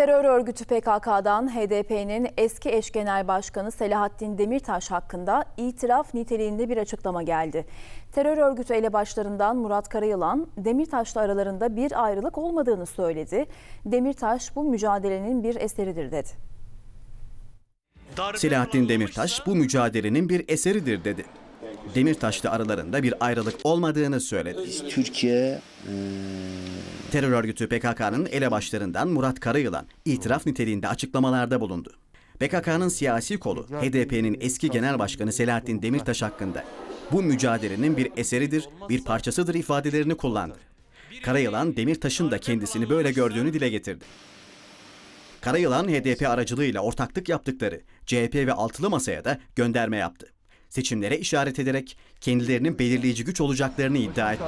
Terör örgütü PKK'dan HDP'nin eski eş genel başkanı Selahattin Demirtaş hakkında itiraf niteliğinde bir açıklama geldi. Terör örgütü elebaşlarından Murat Karayılan, Demirtaş'la aralarında bir ayrılık olmadığını söyledi. Demirtaş bu mücadelenin bir eseridir dedi. Selahattin Demirtaş bu mücadelenin bir eseridir dedi. Demirtaş'la aralarında bir ayrılık olmadığını söyledi. Terör örgütü PKK'nın elebaşlarından Murat Karayılan itiraf niteliğinde açıklamalarda bulundu. PKK'nın siyasi kolu HDP'nin eski genel başkanı Selahattin Demirtaş hakkında bu mücadelenin bir eseridir, bir parçasıdır ifadelerini kullandı. Karayılan Demirtaş'ın da kendisini böyle gördüğünü dile getirdi. Karayılan HDP aracılığıyla ortaklık yaptıkları CHP ve Altılı Masa'ya da gönderme yaptı. Seçimlere işaret ederek kendilerinin belirleyici güç olacaklarını iddia etti.